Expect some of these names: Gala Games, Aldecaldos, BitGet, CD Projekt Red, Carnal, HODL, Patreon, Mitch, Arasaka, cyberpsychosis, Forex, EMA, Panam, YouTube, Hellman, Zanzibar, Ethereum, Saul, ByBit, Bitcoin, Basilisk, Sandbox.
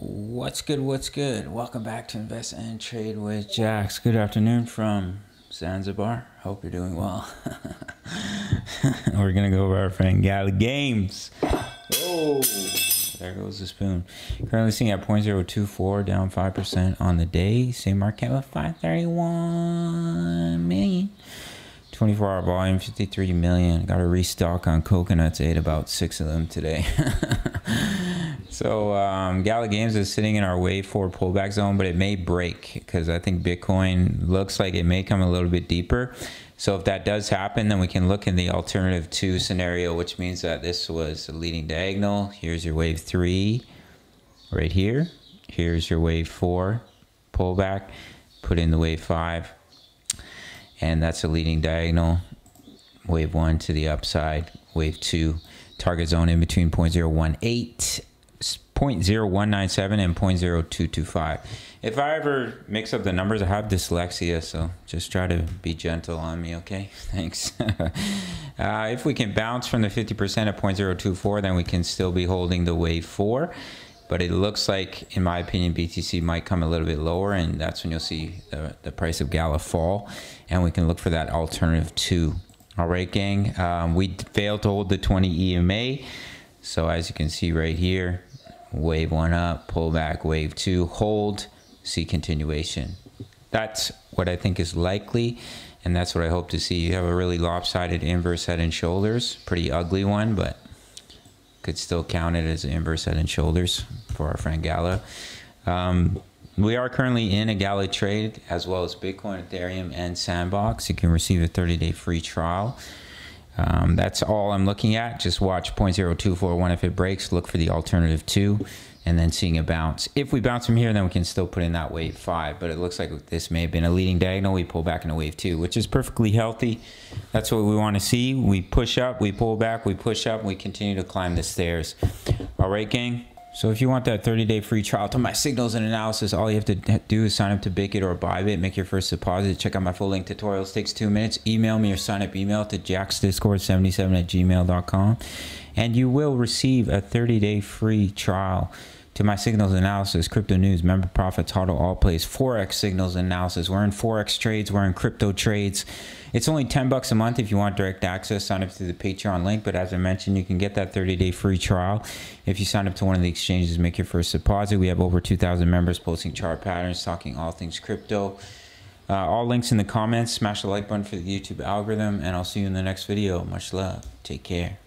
What's good, what's good? Welcome back to Invest and Trade with Jax. Good afternoon from Zanzibar. Hope you're doing well. We're gonna go over our friend Gala Games. Oh, there goes the spoon. Currently sitting at 0.024, down 5% on the day. Same market with 531 million. 24-hour volume, 53 million. Got a restock on coconuts. Ate about 6 of them today. So Gala Games is sitting in our wave four pullback zone, but it may break because I think Bitcoin looks like it may come a little bit deeper. So if that does happen, then we can look in the alternative 2 scenario, which means that this was the leading diagonal. Here's your wave 3 right here. Here's your wave 4 pullback. Put in the wave 5. And that's a leading diagonal. Wave 1 to the upside. Wave 2. Target zone in between 0.018. 0.0197 and 0.0225. If I ever mix up the numbers, I have dyslexia, so just try to be gentle on me, okay? Thanks. If we can bounce from the 50% at 0.024, then we can still be holding the wave 4. But it looks like, in my opinion, BTC might come a little bit lower, and that's when you'll see the price of Gala fall. And we can look for that alternative 2. All right, gang. We failed to hold the 20 EMA. So as you can see right here, wave 1 up, pull back, wave 2, hold, see continuation. That's what I think is likely, and that's what I hope to see. You have a really lopsided inverse head and shoulders, pretty ugly one, but could still count it as an inverse head and shoulders for our friend Gala. We are currently in a Gala trade, as well as Bitcoin, Ethereum, and Sandbox. You can receive a 30-day free trial. That's all I'm looking at. Just watch 0.0241. If it breaks, look for the alternative 2, and then seeing a bounce. If we bounce from here, then we can still put in that wave 5, but it looks like this may have been a leading diagonal. We pull back into wave 2, which is perfectly healthy. That's what we want to see. We push up, we pull back, we push up, we continue to climb the stairs. All right, gang. So if you want that 30-day free trial to my signals and analysis, all you have to do is sign up to BitGet or ByBit, make your first deposit, check out my full-link tutorials, takes 2 minutes, email me or sign-up email to jaxdiscord77@gmail.com, and you will receive a 30-day free trial to my signals analysis, crypto news, member profits, HODL, all plays, Forex signals analysis. We're in Forex trades, we're in crypto trades. It's only $10 a month if you want direct access. Sign up through the Patreon link, but as I mentioned, you can get that 30-day free trial if you sign up to one of the exchanges, make your first deposit. We have over 2,000 members posting chart patterns, talking all things crypto. All links in the comments. Smash the like button for the YouTube algorithm, and I'll see you in the next video. Much love. Take care.